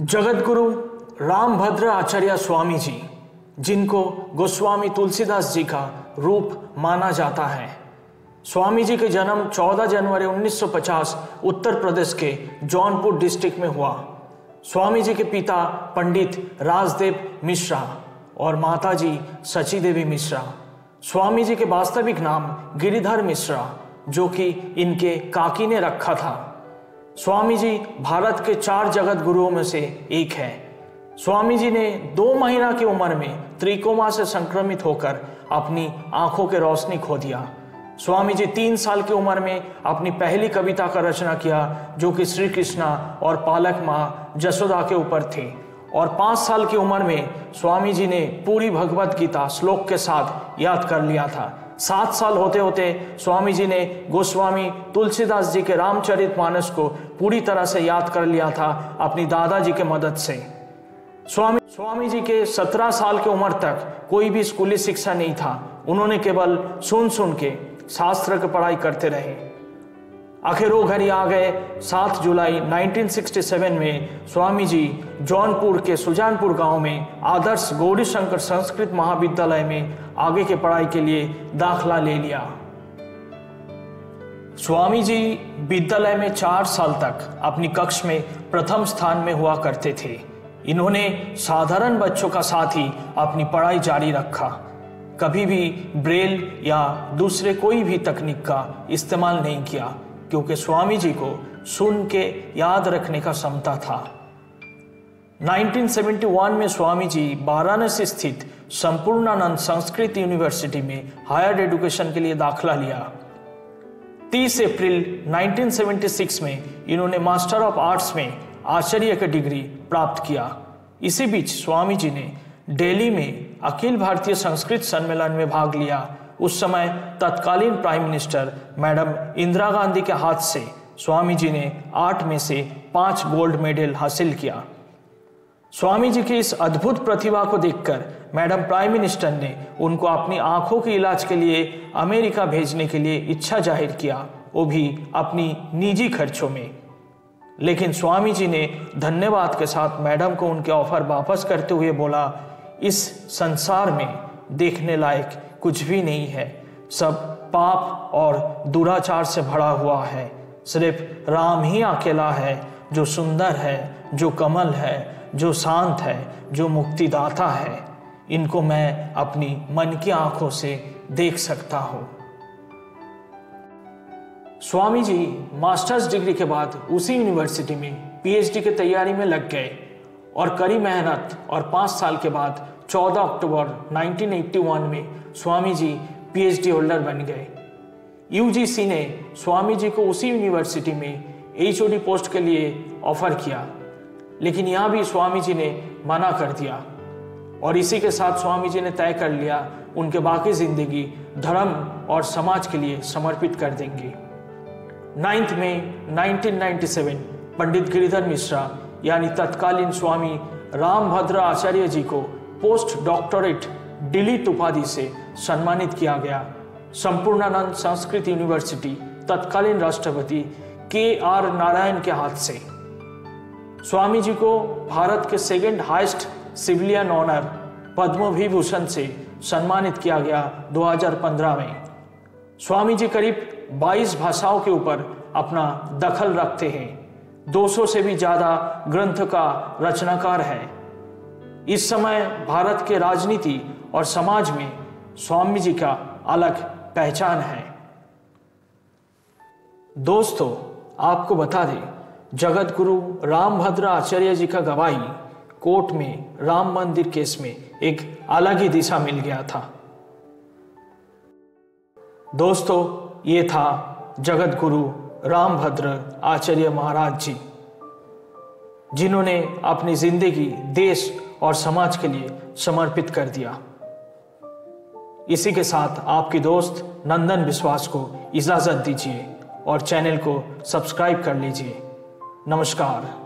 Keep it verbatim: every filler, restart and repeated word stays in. जगतगुरु रामभद्राचार्य स्वामी जी, जिनको गोस्वामी तुलसीदास जी का रूप माना जाता है। स्वामी जी के जन्म चौदह जनवरी उन्नीस सौ पचास उत्तर प्रदेश के जौनपुर डिस्ट्रिक्ट में हुआ। स्वामी जी के पिता पंडित राजदेव मिश्रा और माताजी सची देवी मिश्रा। स्वामी जी के वास्तविक नाम गिरिधर मिश्रा, जो कि इनके काकी ने रखा था। स्वामी जी भारत के चार जगत गुरुओं में से एक है। स्वामी जी ने दो महीना की उम्र में त्रिकोमा से संक्रमित होकर अपनी आंखों के रोशनी खो दिया। स्वामी जी तीन साल की उम्र में अपनी पहली कविता का रचना किया, जो कि श्री कृष्णा और पालक माँ जसोदा के ऊपर थे। और पाँच साल की उम्र में स्वामी जी ने पूरी भगवद गीता श्लोक के साथ याद कर लिया था। सात साल होते होते स्वामी जी ने गोस्वामी तुलसीदास जी के रामचरितमानस को पूरी तरह से याद कर लिया था अपनी दादाजी के मदद से। स्वामी स्वामी जी के सत्रह साल की उम्र तक कोई भी स्कूली शिक्षा नहीं था। उन्होंने केवल सुन सुन के शास्त्र की पढ़ाई करते रहे। आखिर वो घर आ गए। सात जुलाई उन्नीस सौ सड़सठ में स्वामी जी जौनपुर के सुजानपुर गांव में आदर्श गोदी शंकर संस्कृत महाविद्यालय में आगे के पढ़ाई के लिए दाखिला ले लिया। स्वामी जी विद्यालय में चार साल तक अपनी कक्ष में प्रथम स्थान में हुआ करते थे। इन्होंने साधारण बच्चों का साथ ही अपनी पढ़ाई जारी रखा। कभी भी ब्रेल या दूसरे कोई भी तकनीक का इस्तेमाल नहीं किया, क्योंकि स्वामी जी को सुन के याद रखने का क्षमता था। उन्नीस सौ इकहत्तर में स्वामी जी वाराणसी स्थित संपूर्णानंद संस्कृत यूनिवर्सिटी में हायर एजुकेशन के लिए दाखिला लिया। तीस अप्रैल उन्नीस सौ छिहत्तर में इन्होंने मास्टर ऑफ आर्ट्स में आचार्य की डिग्री प्राप्त किया। इसी बीच स्वामी जी ने दिल्ली में अखिल भारतीय संस्कृत सम्मेलन में भाग लिया। उस समय तत्कालीन prime minister madam Indira Gandhi के हाथ से स्वामी जी ने आठ में से पांच गोल्ड मेडल हासिल किया। स्वामी जी की इस अद्भुत प्रतिभा को देखकर मैडम प्राइम मिनिस्टर ने उनको अपनी आंखों के इलाज के लिए अमेरिका भेजने के लिए इच्छा जाहिर किया, वो भी अपनी निजी खर्चों में। लेकिन स्वामी जी ने धन्यवाद के साथ मैडम को उनके ऑफर वापस करते हुए बोला, इस संसार में देखने लायक कुछ भी नहीं है, सब पाप और दुराचार से भरा हुआ है। सिर्फ राम ही अकेला है जो सुंदर है, जो कमल है, जो शांत है, जो मुक्तिदाता है। इनको मैं अपनी मन की आंखों से देख सकता हूँ। स्वामी जी मास्टर्स डिग्री के बाद उसी यूनिवर्सिटी में पीएचडी की तैयारी में लग गए और कड़ी मेहनत और पाँच साल के बाद चौदह अक्टूबर उन्नीस सौ इक्यासी में स्वामी जी पीएचडी होल्डर बन गए। यूजीसी ने स्वामी जी को उसी यूनिवर्सिटी में एचओडी पोस्ट के लिए ऑफर किया, लेकिन यहाँ भी स्वामी जी ने मना कर दिया। और इसी के साथ स्वामी जी ने तय कर लिया उनके बाकी जिंदगी धर्म और समाज के लिए समर्पित कर देंगे। नौ मई उन्नीस सौ सत्तानवे पंडित गिरिधर मिश्रा यानी तत्कालीन स्वामी रामभद्राचार्य जी को पोस्ट डॉक्टरेट डिलीट उपाधि से सम्मानित किया गया। संपूर्णानंद संस्कृत यूनिवर्सिटी तत्कालीन राष्ट्रपति के आर नारायण के हाथ से। स्वामी जी को भारत के second highest civilian honour Padma Vibhushan से सम्मानित किया गया दो हज़ार पंद्रह में। स्वामी जी करीब बाईस भाषाओं के ऊपर अपना दखल रखते हैं। दो सौ से भी ज्यादा ग्रंथ का रचनाकार है। इस समय भारत के राजनीति और समाज में स्वामी जी का अलग पहचान है। दोस्तों, आपको बता दें, जगत गुरु रामभद्राचार्य जी का गवाही कोर्ट में राम मंदिर केस में एक अलग ही दिशा मिल गया था। दोस्तों, ये था जगत गुरु रामभद्राचार्य महाराज जी, जिन्होंने अपनी जिंदगी देश और समाज के लिए समर्पित कर दिया। इसी के साथ आपके दोस्त नंदन विश्वास को इजाजत दीजिए और चैनल को सब्सक्राइब कर लीजिए। नमस्कार।